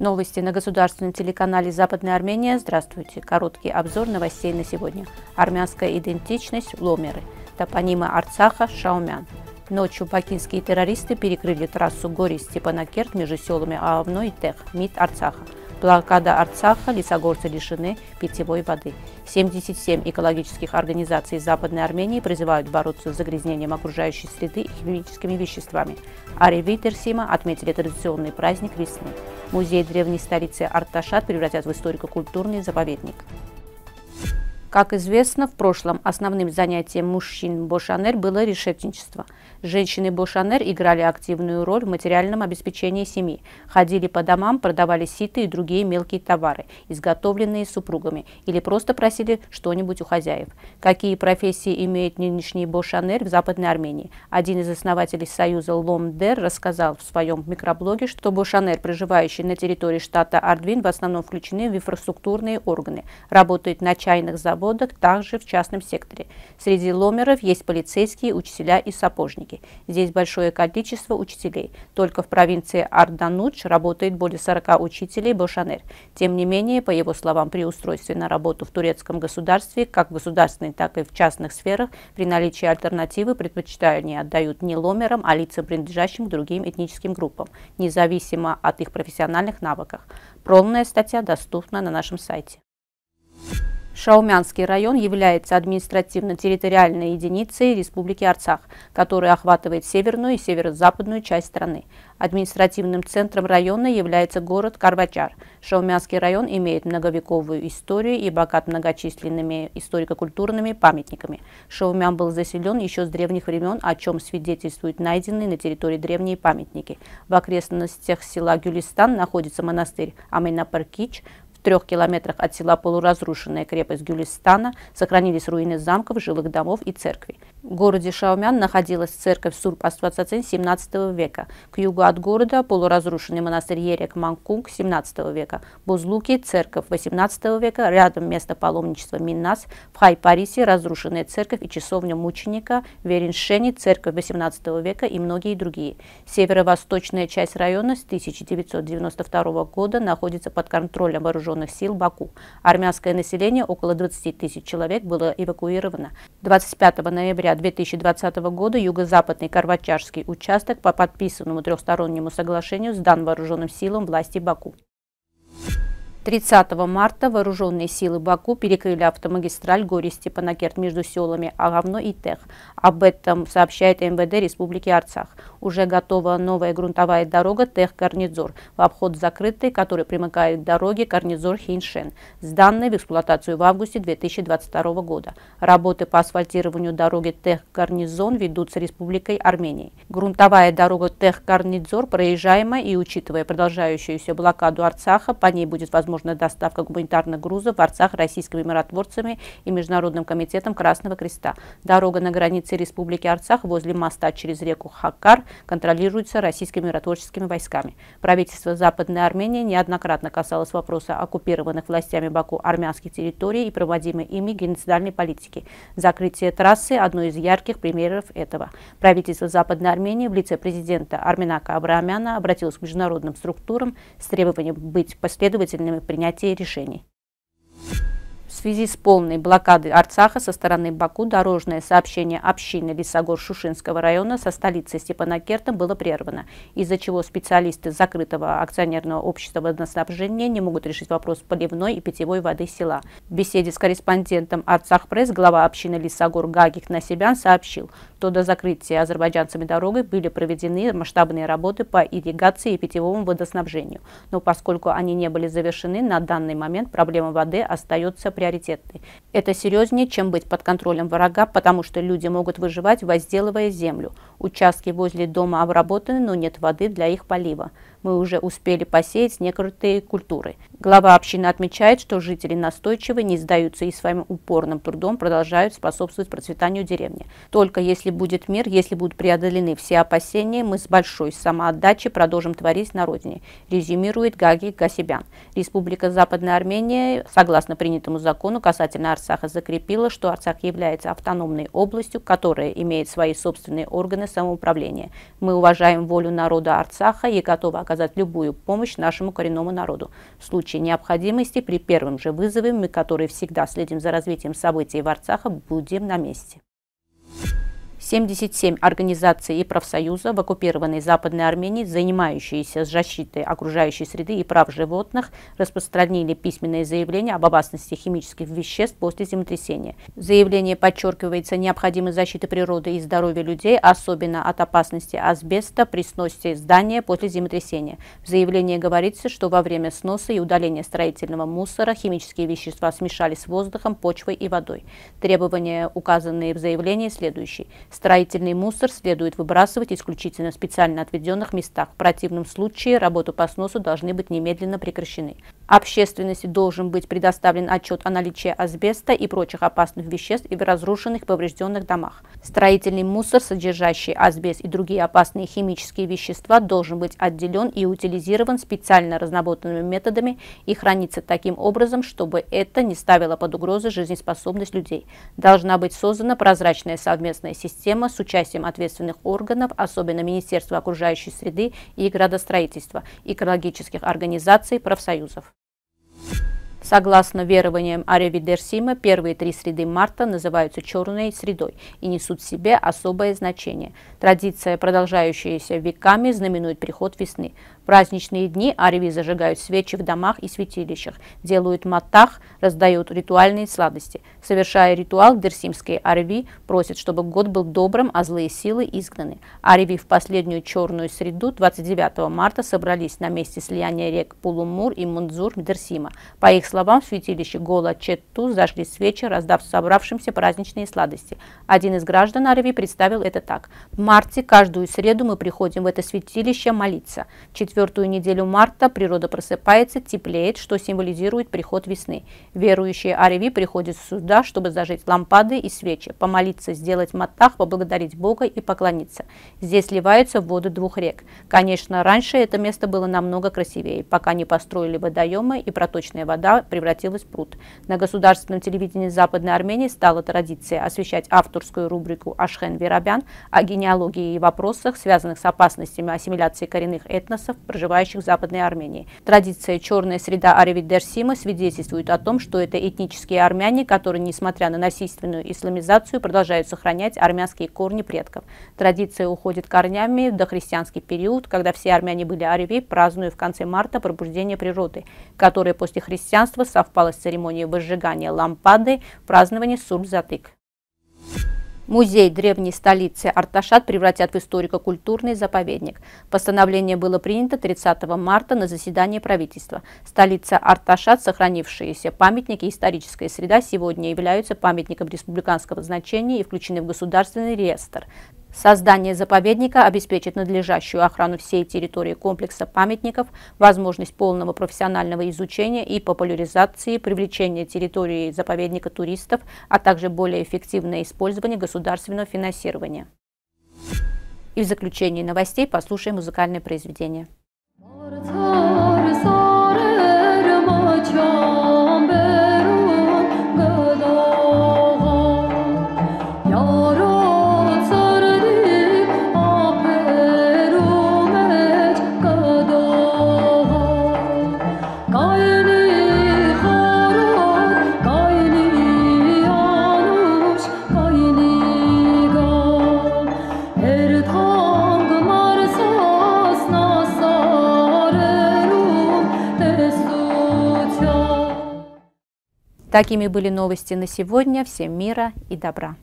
Новости на государственном телеканале «Западная Армения». Здравствуйте. Короткий обзор новостей на сегодня. Армянская идентичность, ломеры. Топонимы Арцаха, Шаумян. Ночью бакинские террористы перекрыли трассу Горис-Степанакерт между селами Аовной и Тех, МИД Арцаха. Блокада Арцаха, лисогорцы лишены питьевой воды. 77 экологических организаций Западной Армении призывают бороться с загрязнением окружающей среды и химическими веществами. Ареви Дерсима отметили традиционный праздник весны. Музей древней столицы Арташат превратят в историко-культурный заповедник. Как известно, в прошлом основным занятием мужчин Бошанер было решетничество. Женщины Бошанер играли активную роль в материальном обеспечении семьи, ходили по домам, продавали ситы и другие мелкие товары, изготовленные супругами, или просто просили что-нибудь у хозяев. Какие профессии имеет нынешний Бошанер в Западной Армении? Один из основателей союза Лом Дер рассказал в своем микроблоге, что Бошанер, проживающие на территории штата Ардвин, в основном включены в инфраструктурные органы, работают на чайных заводах, также в частном секторе. Среди ломеров есть полицейские, учителя и сапожники. Здесь большое количество учителей. Только в провинции Ардануч работает более 40 учителей Бошанер. Тем не менее, по его словам, при устройстве на работу в турецком государстве, как в государственной, так и в частных сферах, при наличии альтернативы предпочитание отдают не ломерам, а лицам, принадлежащим к другим этническим группам, независимо от их профессиональных навыков. Полная статья доступна на нашем сайте. Шаумянский район является административно-территориальной единицей Республики Арцах, которая охватывает северную и северо-западную часть страны. Административным центром района является город Карвачар. Шаумянский район имеет многовековую историю и богат многочисленными историко-культурными памятниками. Шаумян был заселен еще с древних времен, о чем свидетельствуют найденные на территории древние памятники. В окрестностях села Гюлистан находится монастырь Амейна-Паркич. В 3 километрах от села полуразрушенная крепость Гюлистана, сохранились руины замков, жилых домов и церкви. В городе Шаумян находилась церковь Сур-Паст-Вацациен 17 века. К югу от города полуразрушенный монастырь Ерек-Манкунг 17 века. Бузлуки, церковь 18 века, рядом место паломничества Миннас, в Хайпарисе разрушенная церковь и часовня мученика, Вериншене, церковь 18 века и многие другие. Северо-восточная часть района с 1992 года находится под контролем вооруженных сил Баку. Армянское население, около 20 тысяч человек, было эвакуировано. 25 ноября 2020 года юго-западный Карвачарский участок по подписанному трехстороннему соглашению сдан вооруженным силам власти Баку. 30 марта вооруженные силы Баку перекрыли автомагистраль Горис-Степанакерт между селами Агавно и Тех. Об этом сообщает МВД Республики Арцах. Уже готова новая грунтовая дорога Тех-Карнизор, в обход закрытой, который примыкает к дороге Карнизор-Хейншен, сданной в эксплуатацию в августе 2022 года. Работы по асфальтированию дороги Тех-Карнизон ведутся Республикой Армении. Грунтовая дорога Тех-Карнизор проезжаемая и, учитывая продолжающуюся блокаду Арцаха, по ней будет возможно доставка гуманитарных грузов в Арцах российскими миротворцами и Международным комитетом Красного Креста. Дорога на границе Республики Арцах возле моста через реку Хакар контролируется российскими миротворческими войсками. Правительство Западной Армении неоднократно касалось вопроса оккупированных властями Баку армянских территорий и проводимой ими геноцидальной политики. Закрытие трассы – одно из ярких примеров этого. Правительство Западной Армении в лице президента Арменака Абрамяна обратилось к международным структурам с требованием быть последовательными принятия решений. В связи с полной блокадой Арцаха со стороны Баку дорожное сообщение общины Лисогор-Шушинского района со столицей Степанакертом было прервано, из-за чего специалисты закрытого акционерного общества водоснабжения не могут решить вопрос поливной и питьевой воды села. В беседе с корреспондентом Арцах-Пресс глава общины Лисагор Гагик Гасебян сообщил, что до закрытия азербайджанцами дороги были проведены масштабные работы по ирригации и питьевому водоснабжению, но поскольку они не были завершены, на данный момент проблема воды остается приоритетной. Это серьезнее, чем быть под контролем врага, потому что люди могут выживать, возделывая землю. Участки возле дома обработаны, но нет воды для их полива. Мы уже успели посеять некоторые культуры. Глава общины отмечает, что жители настойчивы, не сдаются и своим упорным трудом продолжают способствовать процветанию деревни. Только если будет мир, если будут преодолены все опасения, мы с большой самоотдачей продолжим творить на родине, резюмирует Гагик Гасебян. Республика Западная Армения, согласно принятому закону касательно Арцаха, закрепила, что Арцах является автономной областью, которая имеет свои собственные органы самоуправления. Мы уважаем волю народа Арцаха и готовы оказать оказать любую помощь нашему коренному народу в случае необходимости при первом же вызове. Мы, которые всегда следим за развитием событий в Арцахе, будем на месте. 77 организаций и профсоюзов в оккупированной Западной Армении, занимающиеся защитой окружающей среды и прав животных, распространили письменное заявление об опасности химических веществ после землетрясения. Заявление подчеркивается необходимость защиты природы и здоровья людей, особенно от опасности асбеста при сносе здания после землетрясения. В заявлении говорится, что во время сноса и удаления строительного мусора химические вещества смешались с воздухом, почвой и водой. Требования, указанные в заявлении, следующие. Строительный мусор следует выбрасывать исключительно в специально отведенных местах. В противном случае работы по сносу должны быть немедленно прекращены. Общественности должен быть предоставлен отчет о наличии асбеста и прочих опасных веществ и в разрушенных и поврежденных домах. Строительный мусор, содержащий асбест и другие опасные химические вещества, должен быть отделен и утилизирован специально разработанными методами и храниться таким образом, чтобы это не ставило под угрозу жизнеспособность людей. Должна быть создана прозрачная совместная система с участием ответственных органов, особенно Министерства окружающей среды и градостроительства, экологических организаций, профсоюзов. Согласно верованиям Ареви Дерсима, первые три среды марта называются черной средой и несут в себе особое значение. Традиция, продолжающаяся веками, знаменует приход весны. В праздничные дни ареви зажигают свечи в домах и святилищах, делают матах, раздают ритуальные сладости. Совершая ритуал, дерсимские ареви просят, чтобы год был добрым, а злые силы изгнаны. Ареви в последнюю черную среду 29 марта собрались на месте слияния рек Пулумур и Мунзур Дерсима. По их словам, в святилище Гола-Четту зажгли свечи, раздав собравшимся праздничные сладости. Один из граждан Ареви представил это так. В марте каждую среду мы приходим в это святилище молиться. Четвертую неделю марта природа просыпается, теплеет, что символизирует приход весны. Верующие Ареви приходят сюда, чтобы зажечь лампады и свечи, помолиться, сделать матах, поблагодарить Бога и поклониться. Здесь сливаются воды двух рек. Конечно, раньше это место было намного красивее, пока не построили водоемы и проточная вода превратилась в пруд. На государственном телевидении Западной Армении стала традиция освещать авторскую рубрику «Ашхен Веробян» о генеалогии и вопросах, связанных с опасностями ассимиляции коренных этносов, проживающих в Западной Армении. Традиция «Черная среда Ареви Дерсима» свидетельствует о том, что это этнические армяне, которые, несмотря на насильственную исламизацию, продолжают сохранять армянские корни предков. Традиция уходит корнями в дохристианский период, когда все армяне были ареви, празднуя в конце марта пробуждение природы, которое после христианства совпало с церемонией возжигания лампады в праздновании Сур-Затык. Музей древней столицы Арташат превратят в историко-культурный заповедник. Постановление было принято 30 марта на заседании правительства. Столица Арташат, сохранившиеся памятники и историческая среда, сегодня являются памятником республиканского значения и включены в государственный реестр. Создание заповедника обеспечит надлежащую охрану всей территории комплекса памятников, возможность полного профессионального изучения и популяризации, привлечения территории заповедника туристов, а также более эффективное использование государственного финансирования. И в заключении новостей послушаем музыкальное произведение. Такими были новости на сегодня. Всем мира и добра!